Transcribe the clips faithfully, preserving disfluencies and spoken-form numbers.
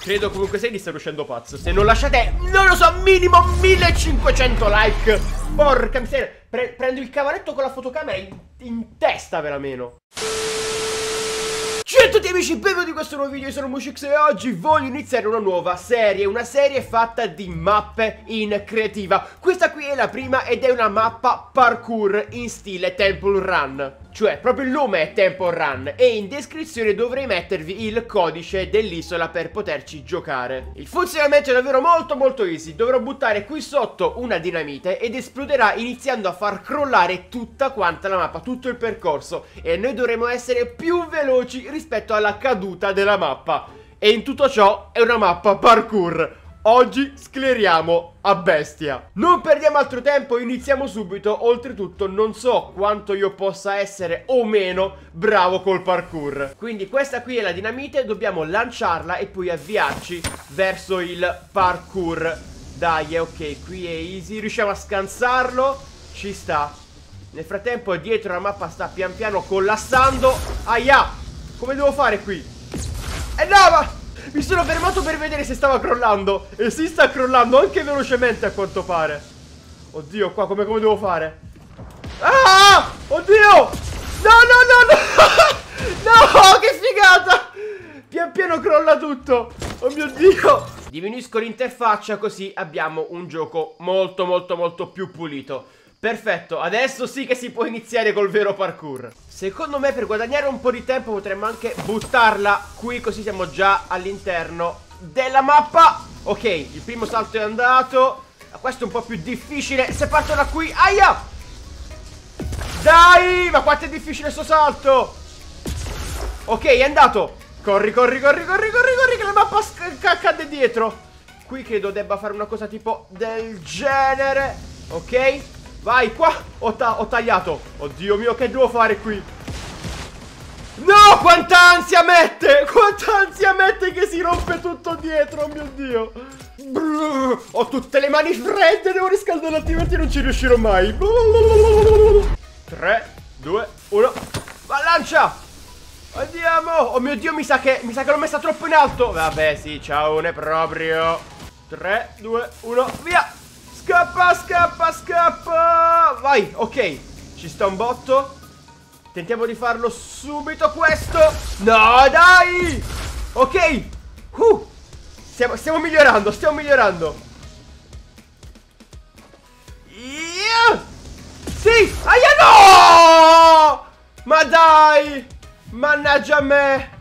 Credo comunque sia che stia uscendo pazzo. Se non lasciate, non lo so, minimo millecinquecento like. Porca miseria. Pre prendo il cavaletto con la fotocamera in, in testa, ve la meno. Ciao a tutti amici, benvenuti in questo nuovo video, io sono MuSciX e oggi voglio iniziare una nuova serie, una serie fatta di mappe in creativa. Questa qui è la prima ed è una mappa parkour in stile Temple Run. Cioè, proprio il nome è Temple Run e in descrizione dovrei mettervi il codice dell'isola per poterci giocare. Il funzionamento è davvero molto molto easy, dovrò buttare qui sotto una dinamite ed esploderà iniziando a far crollare tutta quanta la mappa, tutto il percorso, e noi dovremo essere più veloci rispetto alla caduta della mappa. E in tutto ciò è una mappa parkour. Oggi scleriamo a bestia. Non perdiamo altro tempo, iniziamo subito. Oltretutto non so quanto io possa essere o meno bravo col parkour. Quindi questa qui è la dinamite, dobbiamo lanciarla e poi avviarci verso il parkour. Dai, ok, qui è easy, riusciamo a scansarlo. Ci sta. Nel frattempo dietro la mappa sta pian piano collassando. Aia, come devo fare qui? E eh no, ma... mi sono fermato per vedere se stava crollando. E si sta crollando anche velocemente a quanto pare. Oddio, qua come, come devo fare? Ah! Oddio! No, no, no, no! No, che figata! Pian piano crolla tutto. Oh mio Dio! Diminuisco l'interfaccia così abbiamo un gioco molto, molto, molto più pulito. Perfetto, adesso sì che si può iniziare col vero parkour. Secondo me per guadagnare un po' di tempo potremmo anche buttarla qui, così siamo già all'interno della mappa. Ok, il primo salto è andato. Questo è un po' più difficile. Se parto da qui, aia! Dai, ma quanto è difficile sto salto! Ok, è andato. Corri, corri, corri, corri, corri, corri, che la mappa cade dietro. Qui credo debba fare una cosa tipo del genere. Ok. Vai qua, ho, ta ho tagliato. Oddio mio, che devo fare qui? No, quanta ansia mette! Quanta ansia mette che si rompe tutto dietro, oh mio Dio. Brrr, ho tutte le mani fredde, devo riscaldare l'attività e non ci riuscirò mai. Tre, due, uno. Va, lancia! Andiamo! Oh mio Dio, mi sa che, mi sa che l'ho messa troppo in alto. Vabbè, sì, ciao, ne proprio. Tre, due, uno, via! Scappa, scappa, scappa. Vai, ok. Ci sta un botto. Tentiamo di farlo subito questo. No, dai. Ok. uh, stiamo, stiamo migliorando, stiamo migliorando. yeah. Sì. Aia, no. Ma dai. Mannaggia a me.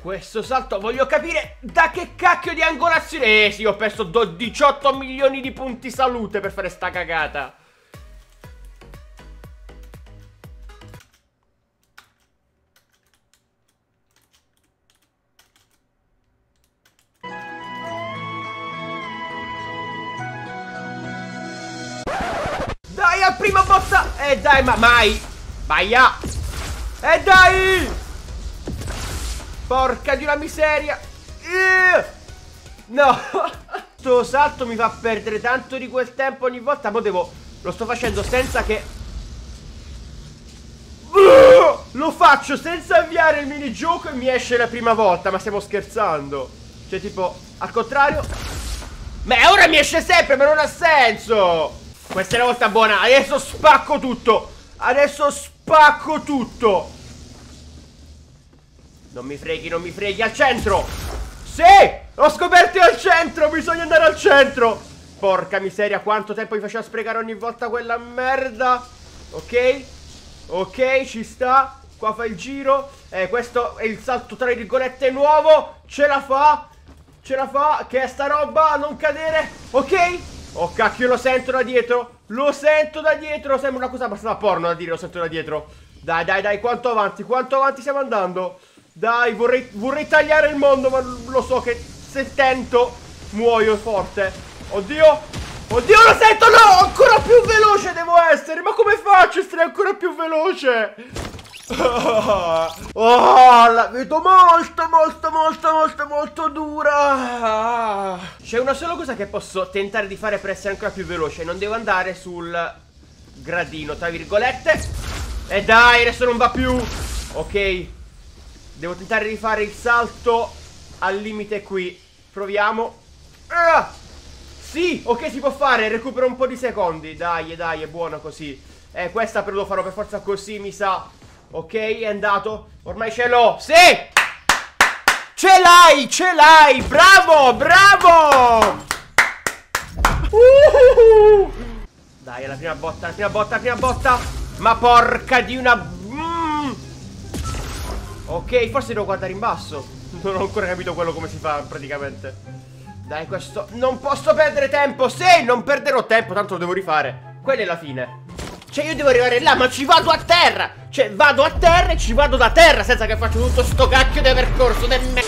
Questo salto, voglio capire da che cacchio di angolazione. Eh sì, ho perso diciotto milioni di punti salute per fare sta cagata. Dai, a prima botta. Eh dai, ma mai. Baia. Eh dai. Porca di una miseria. Eeeh. No. Sto salto mi fa perdere tanto di quel tempo ogni volta. Mo devo... lo sto facendo senza che... uh, lo faccio senza avviare il minigioco e mi esce la prima volta. Ma stiamo scherzando. Cioè tipo al contrario. Ma ora mi esce sempre, ma non ha senso. Questa è una volta buona. Adesso spacco tutto. Adesso spacco tutto. Non mi freghi, non mi freghi, al centro! Sì! L'ho scoperto al centro! Bisogna andare al centro! Porca miseria, quanto tempo mi faceva sprecare ogni volta quella merda! Ok? Ok, ci sta! Qua fa il giro! Eh, questo è il salto tra virgolette nuovo! Ce la fa! Ce la fa! Che è sta roba! Non cadere! Ok? Oh cacchio, lo sento da dietro! Lo sento da dietro! Sembra una cosa abbastanza porno da dire, lo sento da dietro! Dai, dai, dai, quanto avanti, quanto avanti stiamo andando! Dai, vorrei, vorrei tagliare il mondo, ma lo so che se tento muoio forte. Oddio, oddio, lo sento, no, ancora più veloce devo essere. Ma come faccio a essere ancora più veloce? Oh, la vedo molto, molto, molto, molto, molto dura. C'è una sola cosa che posso tentare di fare per essere ancora più veloce. Non devo andare sul gradino, tra virgolette. E dai, adesso non va più. Ok. Devo tentare di fare il salto al limite qui. Proviamo. Ah! Sì, ok, si può fare. Recupero un po' di secondi. Dai, dai, è buono così. Eh, questa però lo farò per forza così, mi sa. Ok, è andato. Ormai ce l'ho. Sì! Ce l'hai, ce l'hai. Bravo, bravo! Uhuhu! Dai, è la prima botta, la prima botta, la prima botta. Ma porca di una... Mm! Ok, forse devo guardare in basso. Non ho ancora capito quello come si fa praticamente. Dai, questo... Non posso perdere tempo. Se non perderò tempo, tanto lo devo rifare. Quella è la fine. Cioè, io devo arrivare là, ma ci vado a terra. Cioè, vado a terra e ci vado da terra, senza che faccio tutto sto cacchio di percorso del me...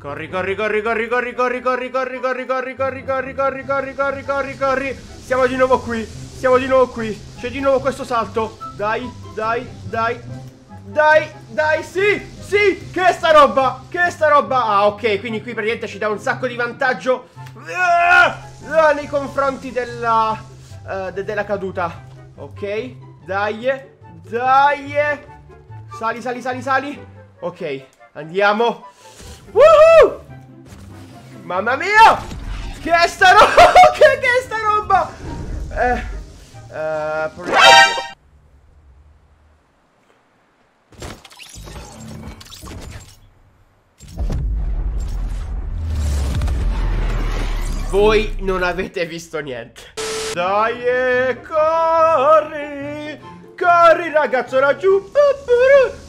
Corri, corri, corri, corri, corri, corri, corri, corri, corri, corri, corri, corri, corri, corri, corri, corri, corri. Siamo di nuovo qui. Siamo di nuovo qui. C'è di nuovo questo salto. Dai, dai, dai. Dai, dai, sì, sì, che è sta roba, che è sta roba. Ah, ok, quindi qui praticamente ci dà un sacco di vantaggio uh, nei confronti della, uh, de della caduta. Ok, dai, dai. Sali, sali, sali, sali. Ok, andiamo. Woohoo! Mamma mia, che è sta roba, che, che è sta roba. Eh, eh, proviamo. Voi non avete visto niente. Dai, e corri, corri ragazzo laggiù.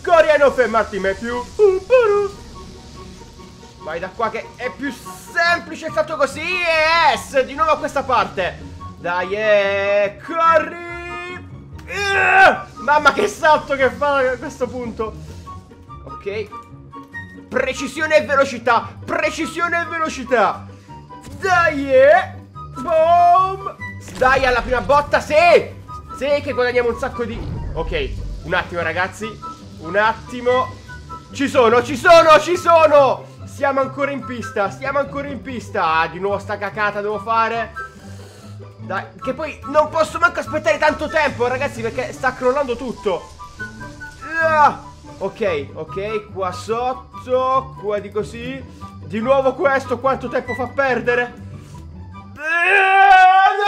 Corri e non fermarti mai più. Vai da qua che è più semplice fatto così. Yes, di nuovo a questa parte. Dai, e corri. Mamma che salto che fa a questo punto. Ok. Precisione e velocità. Precisione e velocità. Dai, yeah. Boom. Dai alla prima botta, sì. Sì che guadagniamo un sacco di... Ok, un attimo ragazzi. Un attimo. Ci sono, ci sono, ci sono. Siamo ancora in pista, siamo ancora in pista. Ah, di nuovo sta cacata devo fare. Dai, che poi non posso manco aspettare tanto tempo, ragazzi, perché sta crollando tutto. Ah. Ok, ok, qua sotto. Qua di così. Di nuovo questo, quanto tempo fa perdere? No!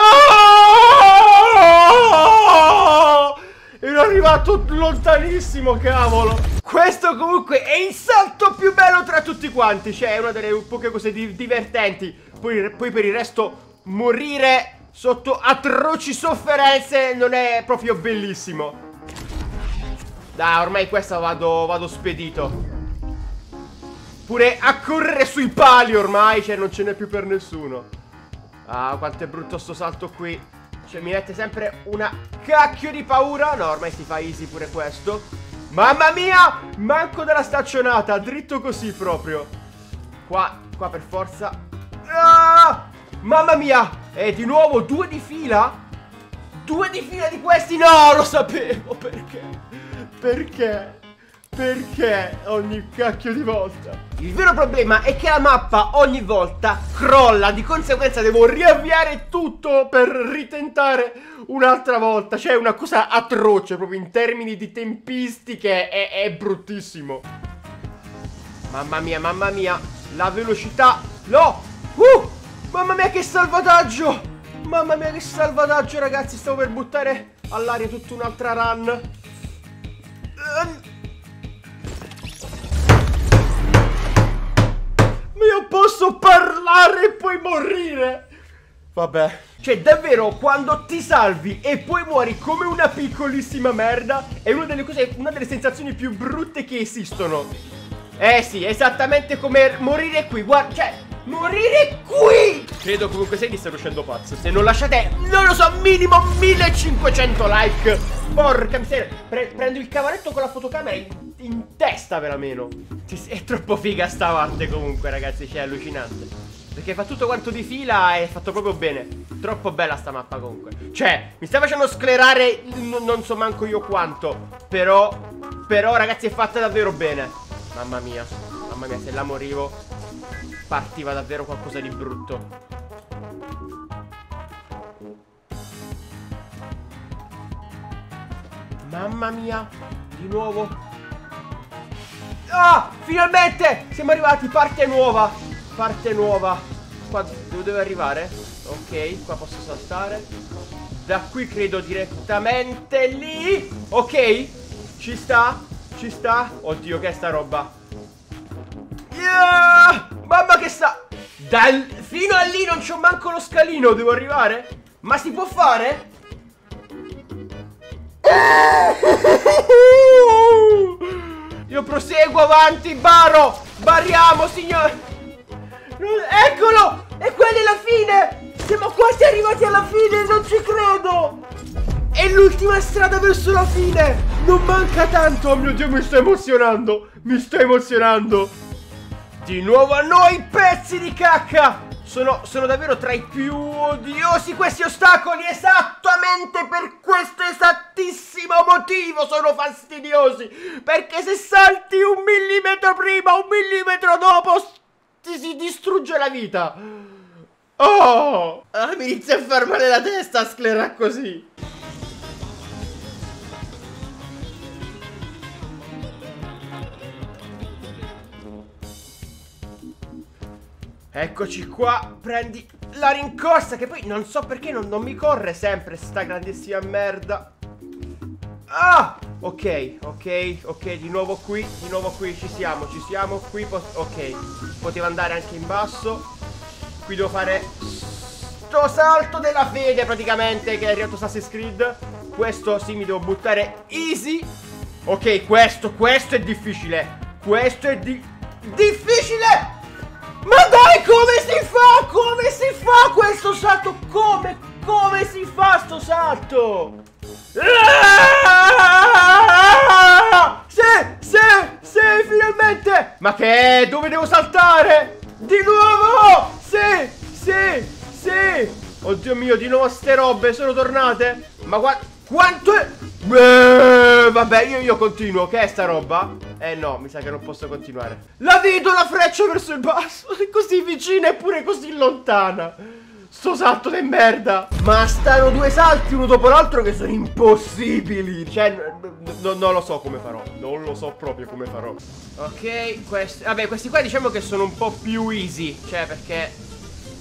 Ero arrivato lontanissimo, cavolo. Questo comunque è il salto più bello tra tutti quanti. Cioè è una delle poche cose di divertenti. Poi, poi per il resto morire sotto atroci sofferenze non è proprio bellissimo. Dai, ormai questa vado, vado spedito. Pure a correre sui pali ormai, cioè non ce n'è più per nessuno. Ah, quanto è brutto sto salto qui. Cioè mi mette sempre una cacchio di paura. No, ormai si fa easy pure questo. Mamma mia, manco della staccionata, dritto così proprio. Qua, qua per forza. Ah, mamma mia. E di nuovo due di fila. Due di fila di questi. No, lo sapevo, perché? Perché? Perché ogni cacchio di volta? Il vero problema è che la mappa ogni volta crolla. Di conseguenza devo riavviare tutto per ritentare un'altra volta. Cioè è una cosa atroce proprio in termini di tempistiche. È, è bruttissimo. Mamma mia, mamma mia. La velocità. No! Uh! Mamma mia che salvataggio! Mamma mia che salvataggio ragazzi. Stavo per buttare all'aria tutta un'altra run. Um. Io posso parlare e poi morire. Vabbè. Cioè davvero quando ti salvi e poi muori come una piccolissima merda è una delle cose, una delle sensazioni più brutte che esistono. Eh sì, esattamente come morire qui. Guarda, cioè morire qui. Credo comunque sei che stia uscendo pazzo. Se non lasciate, non lo so, minimo millecinquecento like. Porca miseria. Pre prendo il cavaletto con la fotocamera e... in testa per almeno. È troppo figa sta parte comunque ragazzi. Cioè è allucinante. Perché fa tutto quanto di fila e è fatto proprio bene. Troppo bella sta mappa comunque. Cioè mi sta facendo sclerare non so manco io quanto. Però Però ragazzi è fatta davvero bene. Mamma mia. Mamma mia se la morivo partiva davvero qualcosa di brutto. Mamma mia. Di nuovo. Ah, finalmente siamo arrivati. Parte nuova. Parte nuova. Qua dove devo arrivare? Ok, qua posso saltare. Da qui credo direttamente lì. Ok, ci sta. Ci sta. Oddio, che è sta roba? Yeah! Mamma che sta. Dal... Fino a lì non c'ho manco lo scalino. Devo arrivare? Ma si può fare? Io proseguo avanti, baro. Bariamo, signore. Eccolo. E quella è la fine. Siamo quasi arrivati alla fine. Non ci credo. È l'ultima strada verso la fine. Non manca tanto. Oh mio Dio, mi sto emozionando. Mi sto emozionando. Di nuovo a noi, pezzi di cacca. Sono, sono davvero tra i più odiosi questi ostacoli. Esattamente per questo esattissimo motivo sono fastidiosi. Perché se salti un millimetro prima, un millimetro dopo, ti si distrugge la vita. Oh, ah, mi inizia a far male la testa a sclerare così. Eccoci qua, prendi la rincorsa che poi non so perché non, non mi corre sempre sta grandissima merda. Ah! Ok, ok, ok, di nuovo qui, di nuovo qui, ci siamo, ci siamo, qui, ok. Poteva andare anche in basso. Qui devo fare sto salto della fede praticamente che è arrivato Assassin's Creed. Questo sì, mi devo buttare easy. Ok, questo, questo è difficile. Questo è di... difficile! Ma dai, come si fa? Come si fa questo salto? Come? Come si fa sto salto? Ah! Sì, sì, sì, finalmente! Ma che? Dove devo saltare? Di nuovo! Sì, sì, sì! Oddio mio, di nuovo ste robe sono tornate? Ma qua... quanto è? Beh, vabbè, io, io continuo. Che è sta roba? Eh no, mi sa che non posso continuare. La vedo la freccia verso il basso. È così vicina eppure così lontana. Sto salto di merda. Ma stanno due salti uno dopo l'altro che sono impossibili. Cioè, non lo so come farò. Non lo so proprio come farò. Ok, questi... vabbè, questi qua diciamo che sono un po' più easy. Cioè, perché...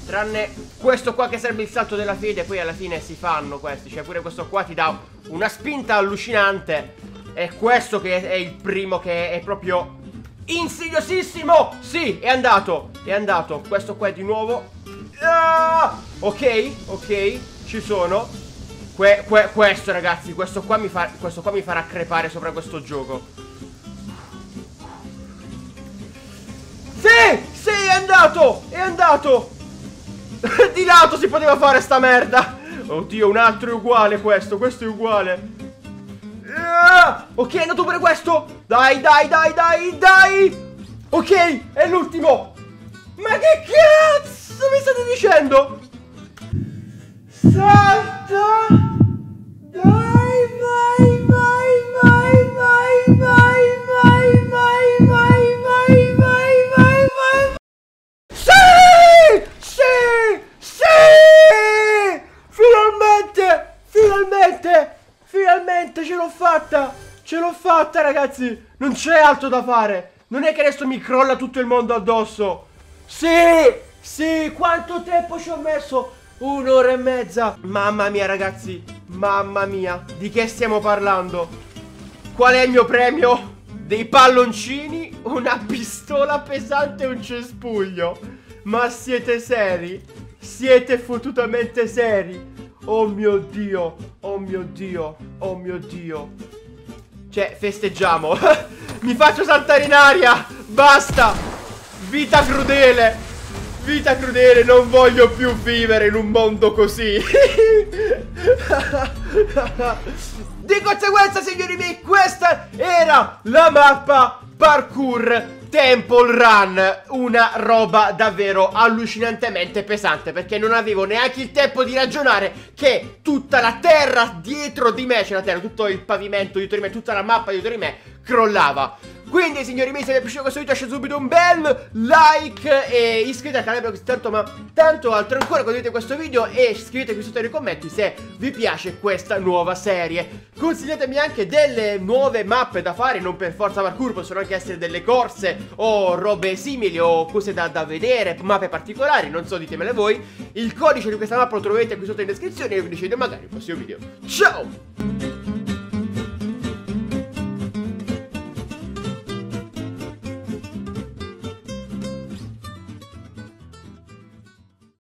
tranne questo qua che serve il salto della fede, poi alla fine si fanno questi. Cioè pure questo qua ti dà una spinta allucinante. E questo che è il primo che è proprio insidiosissimo. Sì, è andato, è andato. Questo qua è di nuovo ah! Ok, ok, ci sono que que questo ragazzi, questo qua mi fa, questo qua mi farà crepare sopra questo gioco. Sì, sì, è andato, è andato. Di lato si poteva fare sta merda. Oddio, un altro è uguale questo. Questo è uguale. Ah, ok, è andato pure questo. Dai, dai, dai, dai, dai. Ok, è l'ultimo. Ma che cazzo mi state dicendo? Salta. Dai, vai, vai, vai, vai, vai, vai, vai, vai, vai, vai, vai, vai. Sì, sì. Finalmente, finalmente, finalmente ce l'ho fatta, ce l'ho fatta ragazzi, non c'è altro da fare, non è che adesso mi crolla tutto il mondo addosso. Sì, sì, quanto tempo ci ho messo? Un'ora e mezza, mamma mia ragazzi, mamma mia, di che stiamo parlando? Qual è il mio premio? Dei palloncini, una pistola pesante e un cespuglio, ma siete seri? Siete fottutamente seri. Oh mio Dio. Oh mio Dio. Oh mio Dio. Cioè, festeggiamo. Mi faccio saltare in aria. Basta. Vita crudele. Vita crudele. Non voglio più vivere in un mondo così. Di conseguenza, signori miei, questa era la mappa parkour Temple Run, una roba davvero allucinantemente pesante, perché non avevo neanche il tempo di ragionare che tutta la terra dietro di me, cioè la terra, tutto il pavimento dietro di me, tutta la mappa dietro di me crollava. Quindi signori miei, se vi è piaciuto questo video lasciate subito un bel like e iscrivetevi al canale perché tanto ma tanto altro ancora, condividete questo video e scrivete qui sotto nei commenti se vi piace questa nuova serie. Consigliatemi anche delle nuove mappe da fare, non per forza parkour, possono anche essere delle corse o robe simili o cose da, da vedere, mappe particolari, non so, ditemele voi. Il codice di questa mappa lo trovate qui sotto in descrizione e vi decido magari nel prossimo video. Ciao!